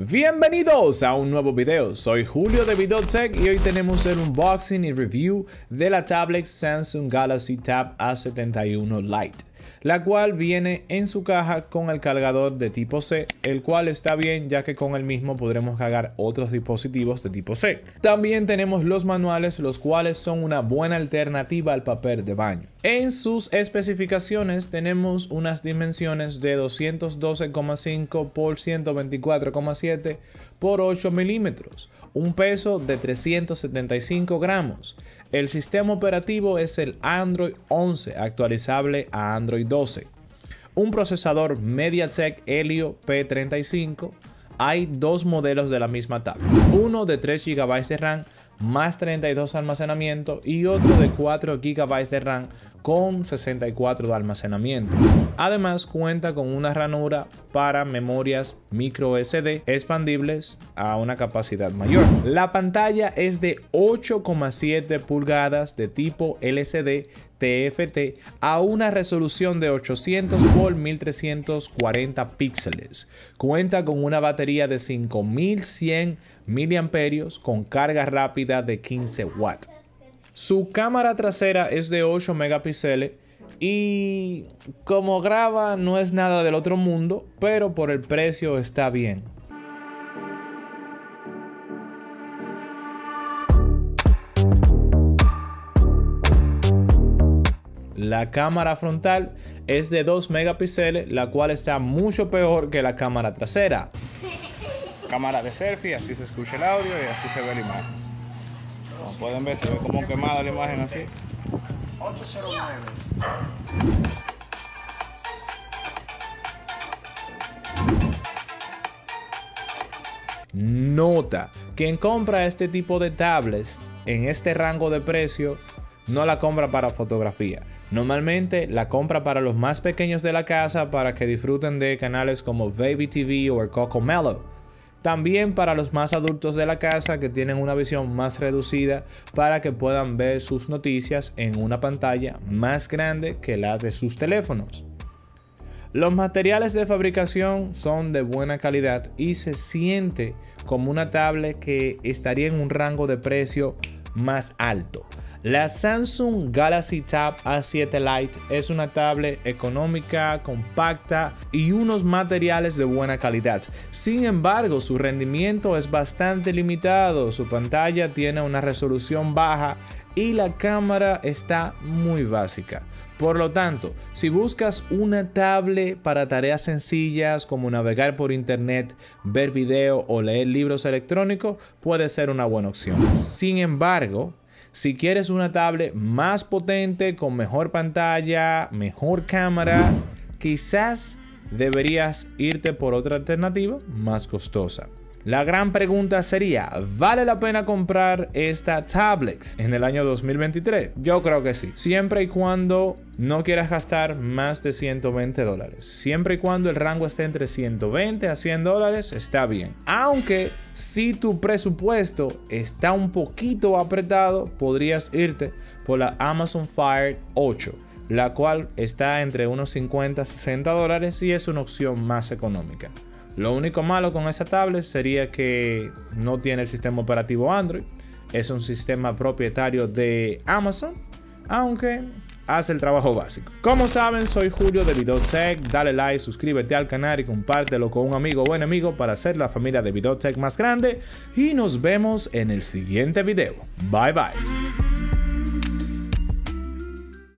Bienvenidos a un nuevo video, soy Julio de Bido Tech y hoy tenemos el unboxing y review de la tablet Samsung Galaxy Tab A7 Lite, la cual viene en su caja con el cargador de tipo C, el cual está bien ya que con el mismo podremos cargar otros dispositivos de tipo C. También tenemos los manuales, los cuales son una buena alternativa al papel de baño. En sus especificaciones tenemos unas dimensiones de 212,5 por 124,7 por 8 milímetros, un peso de 375 gramos. El sistema operativo es el Android 11, actualizable a Android 12. Un procesador MediaTek Helio P35. Hay dos modelos de la misma tablet. Uno de 3 GB de RAM más 32 de almacenamiento y otro de 4 GB de RAM con 64 de almacenamiento. Además cuenta con una ranura para memorias microSD expandibles a una capacidad mayor. La pantalla es de 8,7 pulgadas de tipo LCD TFT a una resolución de 800 por 1340 píxeles. Cuenta con una batería de 5100 mAh con carga rápida de 15 watts. Su cámara trasera es de 8 megapíxeles y como graba no es nada del otro mundo, pero por el precio está bien. La cámara frontal es de 2 megapíxeles, la cual está mucho peor que la cámara trasera. Cámara de selfie, así se escucha el audio y así se ve la imagen. Como pueden ver, se ve como quemada la imagen así. 809. Nota, quien compra este tipo de tablets en este rango de precio no la compra para fotografía. Normalmente la compra para los más pequeños de la casa para que disfruten de canales como Baby TV o el Cocomelon. También para los más adultos de la casa que tienen una visión más reducida para que puedan ver sus noticias en una pantalla más grande que la de sus teléfonos. Los materiales de fabricación son de buena calidad y se siente como una tablet que estaría en un rango de precio más alto. La Samsung Galaxy Tab A7 Lite es una tablet económica, compacta y unos materiales de buena calidad. Sin embargo, su rendimiento es bastante limitado, su pantalla tiene una resolución baja y la cámara está muy básica. Por lo tanto, si buscas una tablet para tareas sencillas como navegar por internet, ver video o leer libros electrónicos, puede ser una buena opción. Sin embargo, si quieres una tablet más potente, con mejor pantalla, mejor cámara, quizás deberías irte por otra alternativa más costosa. La gran pregunta sería, ¿vale la pena comprar esta tablet en el año 2023? Yo creo que sí, siempre y cuando no quieras gastar más de 120 dólares. Siempre y cuando el rango esté entre 120 a 100 dólares, está bien. Aunque si tu presupuesto está un poquito apretado, podrías irte por la Amazon Fire 8. La cual está entre unos 50 a 60 dólares y es una opción más económica. Lo único malo con esa tablet sería que no tiene el sistema operativo Android. Es un sistema propietario de Amazon, aunque hace el trabajo básico. Como saben, soy Julio de Bido Tech. Dale like, suscríbete al canal y compártelo con un amigo o enemigo para hacer la familia de Bido Tech más grande. Y nos vemos en el siguiente video. Bye bye.